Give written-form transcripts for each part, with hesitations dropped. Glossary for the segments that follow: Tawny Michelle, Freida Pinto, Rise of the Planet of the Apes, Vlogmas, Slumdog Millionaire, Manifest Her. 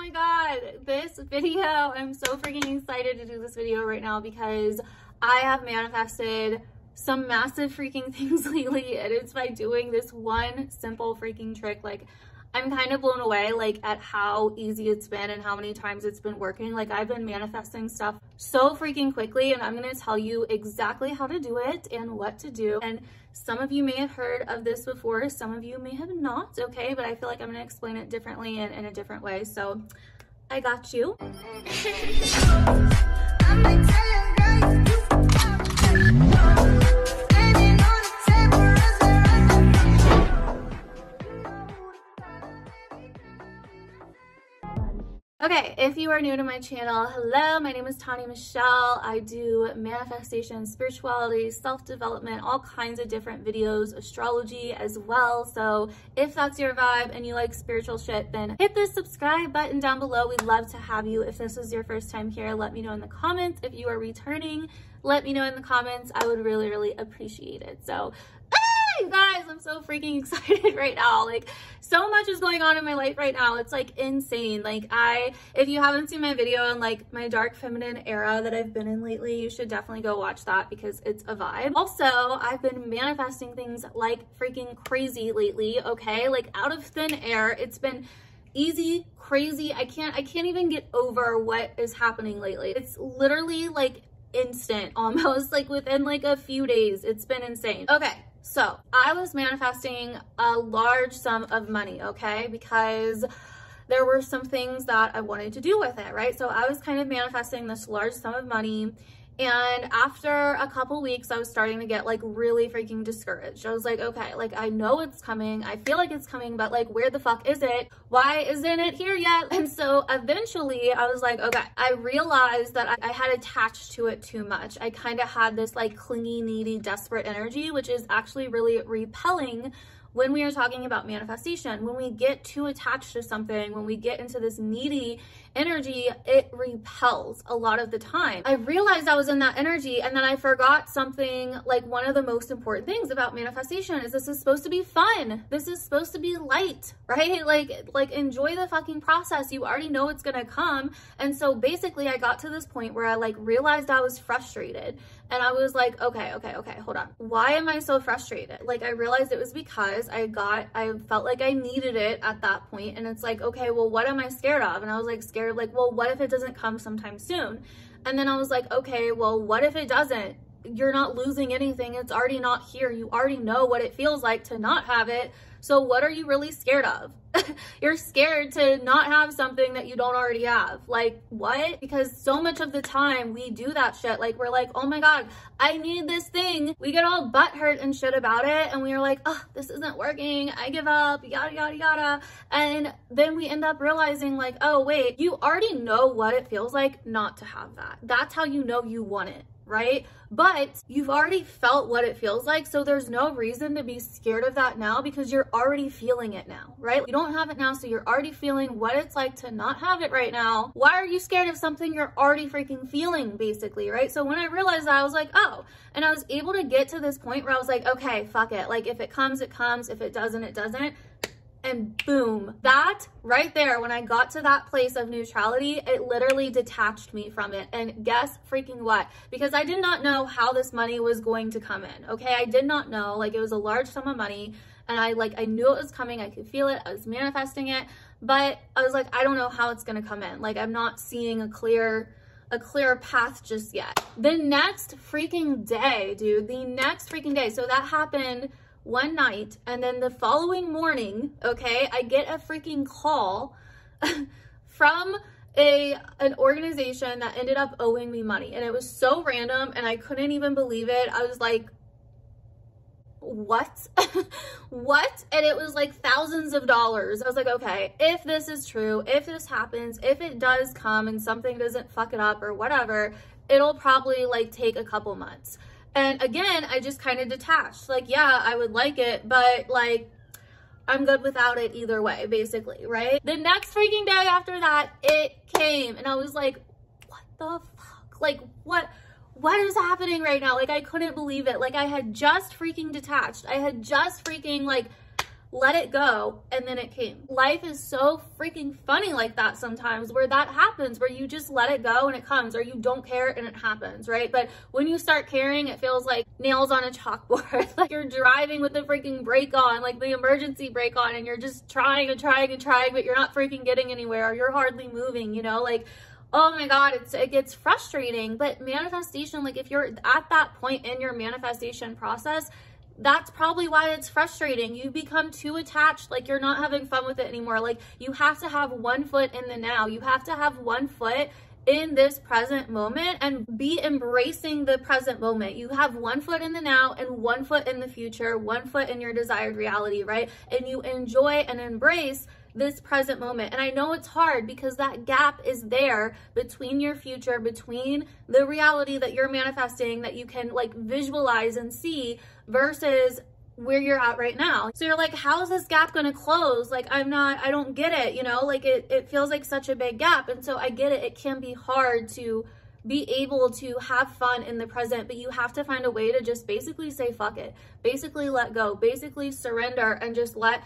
my god, this video, I'm so freaking excited to do this video right now because I have manifested some massive freaking things lately, and it's by doing this one simple freaking trick. Like, I'm kind of blown away, like, at how easy it's been and how many times it's been working. Like, I've been manifesting stuff so freaking quickly, and I'm gonna tell you exactly how to do it and what to do. And some of you may have heard of this before, some of you may have not, okay? But I feel like I'm gonna explain it differently and in a different way, so I got you. Okay, if you are new to my channel, hello, my name is Tawny Michelle. I do manifestation, spirituality, self-development, all kinds of different videos, astrology as well. So if that's your vibe and you like spiritual shit, then hit the subscribe button down below. We'd love to have you. If this is your first time here, let me know in the comments. If you are returning, let me know in the comments. I would really, really appreciate it. So guys, I'm so freaking excited right now. Like, so much is going on in my life right now. It's like insane. Like, if you haven't seen my video on like my dark feminine era that I've been in lately, you should definitely go watch that because it's a vibe. Also, I've been manifesting things like freaking crazy lately, okay? Like, out of thin air. It's been easy, crazy. I can't even get over what is happening lately. It's literally like instant, almost, like within like a few days. It's been insane. Okay. So I was manifesting a large sum of money, okay, because there were some things that I wanted to do with it, right? So I was kind of manifesting this large sum of money, and after a couple weeks, I was starting to get like really freaking discouraged. I was like, okay, like, I know it's coming. I feel like it's coming, but like, where the fuck is it? Why isn't it here yet? And so eventually I was like, okay, I realized that I had attached to it too much. I kind of had this like clingy, needy, desperate energy, which is actually really repelling when we are talking about manifestation. When we get too attached to something, when we get into this needy energy, it repels a lot of the time. I realized I was in that energy, and then I forgot something. Like, one of the most important things about manifestation is this is supposed to be fun. This is supposed to be light, right? Like enjoy the fucking process. You already know it's gonna come. And so basically I got to this point where I like realized I was frustrated, and I was like, okay, hold on. Why am I so frustrated? Like, I realized it was because I felt like I needed it at that point. And it's like, okay, well, what am I scared of? And I was like, scared of like, well, what if it doesn't come sometime soon? And then I was like, okay, well, what if it doesn't? You're not losing anything. It's already not here. You already know what it feels like to not have it. So what are you really scared of? You're scared to not have something that you don't already have. Like, what? Because so much of the time we do that shit. Like, we're like, oh my god, I need this thing. We get all butthurt and shit about it, and we're like, oh, this isn't working, I give up, yada yada yada. And then we end up realizing like, oh wait, you already know what it feels like not to have that. That's how you know you want it, right? But you've already felt what it feels like, so there's no reason to be scared of that now because you're already feeling it now, right? You don't have it now, so you're already feeling what it's like to not have it right now. Why are you scared of something you're already freaking feeling, basically, right? So when I realized that, I was like, oh, and I was able to get to this point where I was like, okay, fuck it. Like, if it comes, it comes. If it doesn't, it doesn't. And boom, that right there, when I got to that place of neutrality, it literally detached me from it. And guess freaking what? Because I did not know how this money was going to come in, okay? I did not know. Like, it was a large sum of money, and I knew it was coming. I could feel it. I was manifesting it, but I was like, I don't know how it's gonna come in. Like, I'm not seeing a clear path just yet. The next freaking day, dude, the next freaking day. So that happened one night, and then the following morning, okay, I get a freaking call from an organization that ended up owing me money, and it was so random, and I couldn't even believe it. I was like, what? What? And it was like thousands of dollars. I was like, okay, if this is true, if this happens, if it does come and something doesn't fuck it up or whatever, it'll probably like take a couple months. And again, I just kind of detached. Like, yeah, I would like it, but like, I'm good without it either way, basically, right? The next freaking day after that, it came, and I was like, what the fuck? Like, what is happening right now? Like, I couldn't believe it. Like, I had just freaking detached. I had just freaking like let it go, and then it came. Life is so freaking funny like that sometimes, where that happens, where you just let it go and it comes, or you don't care and it happens, right? But when you start caring, it feels like nails on a chalkboard. Like you're driving with the freaking brake on, like the emergency brake on, and you're just trying and trying and trying, but you're not freaking getting anywhere, or you're hardly moving, you know? Like, oh my God, it gets frustrating. But manifestation, like if you're at that point in your manifestation process, that's probably why it's frustrating. You become too attached, like you're not having fun with it anymore. Like you have to have one foot in the now. You have to have one foot in this present moment and be embracing the present moment. You have one foot in the now and one foot in the future, one foot in your desired reality, right? And you enjoy and embrace this present moment. And I know it's hard because that gap is there between your future, between the reality that you're manifesting, that you can like visualize and see, versus where you're at right now. So you're like, how is this gap gonna close? Like, I don't get it, you know? Like it feels like such a big gap. And so I get it, it can be hard to be able to have fun in the present, but you have to find a way to just basically say, fuck it, basically let go, basically surrender, and just let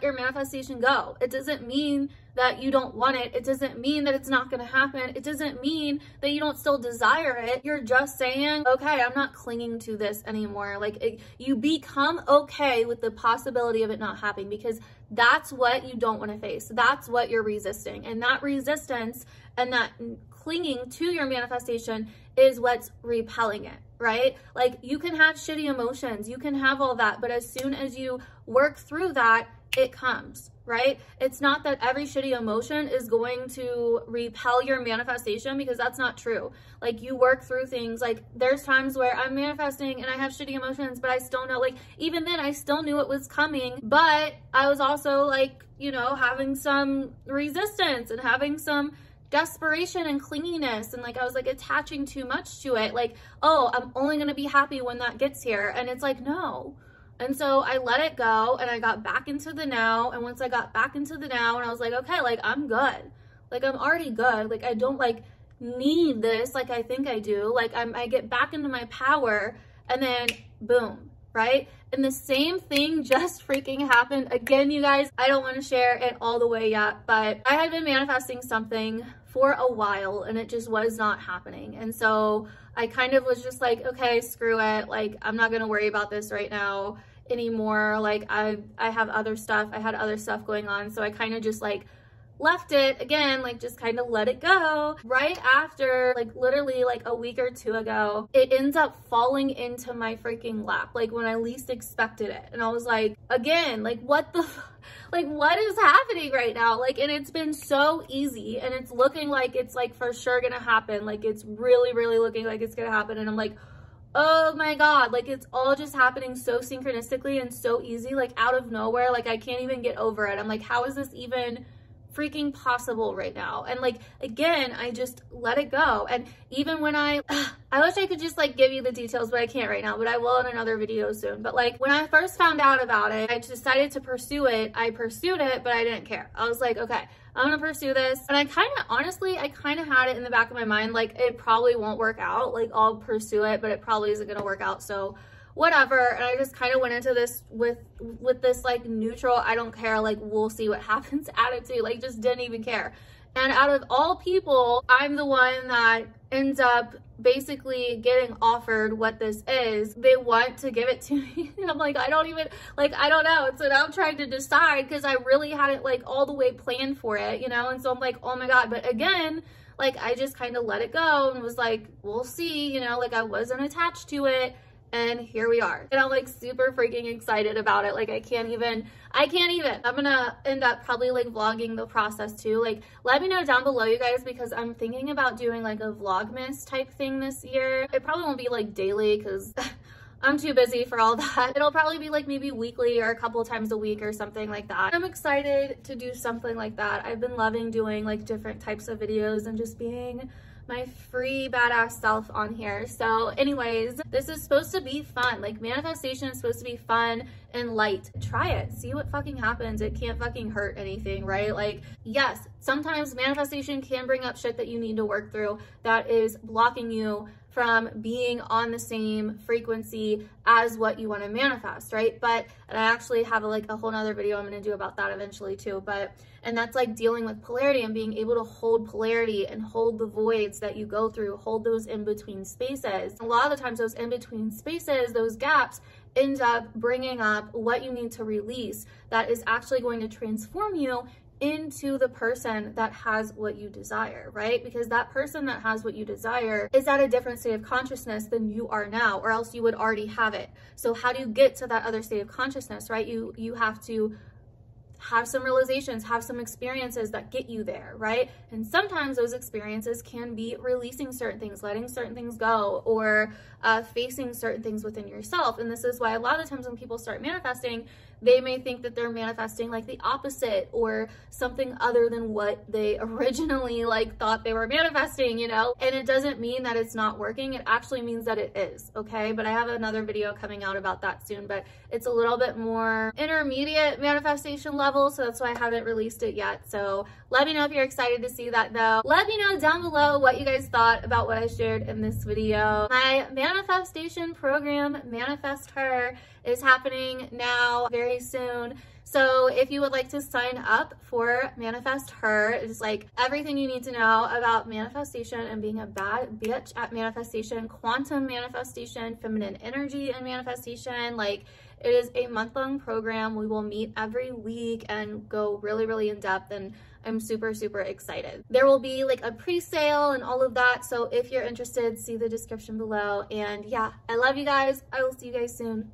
your manifestation go. It doesn't mean that you don't want it. It doesn't mean that it's not gonna happen. It doesn't mean that you don't still desire it. You're just saying, okay, I'm not clinging to this anymore. Like you become okay with the possibility of it not happening, because that's what you don't wanna face. That's what you're resisting. And that resistance and that clinging to your manifestation is what's repelling it, right? Like you can have shitty emotions, you can have all that, but as soon as you work through that, it comes, right? It's not that every shitty emotion is going to repel your manifestation, because that's not true. Like you work through things. Like there's times where I'm manifesting and I have shitty emotions, but I still know, like even then I still knew it was coming, but I was also like, you know, having some resistance and having some desperation and clinginess, and like I was like attaching too much to it, like, oh, I'm only gonna be happy when that gets here. And it's like, no. And so I let it go and I got back into the now. And once I got back into the now, and I was like, okay, like I'm good, like I'm already good, like I don't like need this like I think I do, like I get back into my power, and then boom, right? And the same thing just freaking happened again, you guys. I don't want to share it all the way yet, but I had been manifesting something for a while and it just was not happening. And so I kind of was just like, okay, screw it. Like, I'm not going to worry about this right now anymore. Like I have other stuff. I had other stuff going on. So I kind of just like left it again, like just kind of let it go. Right after, like literally like a week or two ago, it ends up falling into my freaking lap, like when I least expected it. And I was like, again, like what the, like what is happening right now? Like, and it's been so easy, and it's looking like it's like for sure gonna happen. Like it's really, really looking like it's gonna happen. And I'm like, oh my God, like it's all just happening so synchronistically and so easy, like out of nowhere. Like I can't even get over it. I'm like, how is this even freaking possible right now? And like again, I just let it go. And even when I wish I could just like give you the details, but I can't right now, but I will in another video soon. But like when I first found out about it, I decided to pursue it. I pursued it, but I didn't care. I was like, okay, I'm gonna pursue this. And I kind of honestly, I kind of had it in the back of my mind, like it probably won't work out, like I'll pursue it, but it probably isn't gonna work out, so whatever. And I just kind of went into this with this like neutral, I don't care, like we'll see what happens attitude, like just didn't even care. And out of all people, I'm the one that ends up basically getting offered what this is. They want to give it to me, and I'm like, I don't even, like I don't know. So now I'm trying to decide, because I really hadn't like all the way planned for it, you know? And so I'm like, oh my God. But again, like I just kind of let it go and was like, we'll see, you know? Like I wasn't attached to it. And here we are. And I'm like super freaking excited about it. Like I can't even. I'm gonna end up probably like vlogging the process too. Like let me know down below, you guys, because I'm thinking about doing like a Vlogmas type thing this year. It probably won't be like daily, because I'm too busy for all that. It'll probably be like maybe weekly or a couple times a week or something like that. I'm excited to do something like that. I've been loving doing like different types of videos and just being my free badass self on here. So anyways, this is supposed to be fun. Like manifestation is supposed to be fun and light. Try it, see what fucking happens. It can't fucking hurt anything, right? Like yes, Sometimes manifestation can bring up shit that you need to work through that is blocking you from being on the same frequency as what you want to manifest, right? But, and I actually have a whole nother video I'm going to do about that eventually too, but, and that's like dealing with polarity and being able to hold polarity and hold the voids that you go through, hold those in-between spaces. A lot of the times those in-between spaces, those gaps, end up bringing up what you need to release that is actually going to transform you into the person that has what you desire, right? Because that person that has what you desire is at a different state of consciousness than you are now, or else you would already have it. So how do you get to that other state of consciousness, right? You have to have some realizations, have some experiences that get you there, right? And sometimes those experiences can be releasing certain things, letting certain things go, or facing certain things within yourself. And this is why a lot of the times when people start manifesting, they may think that they're manifesting like the opposite or something other than what they originally thought they were manifesting, you know? And it doesn't mean that it's not working. It actually means that it is, okay? But I have another video coming out about that soon, but it's a little bit more intermediate manifestation level. So that's why I haven't released it yet. So let me know if you're excited to see that though. Let me know down below what you guys thought about what I shared in this video. My manifestation program, Manifest Her, is happening now very soon. So if you would like to sign up for Manifest Her, it's like everything you need to know about manifestation and being a bad bitch at manifestation, quantum manifestation, feminine energy and manifestation. It is a month-long program. We will meet every week and go really, really in depth, and I'm super, super excited. There will be a pre-sale and all of that. So if you're interested, see the description below. And yeah, I love you guys. I will see you guys soon.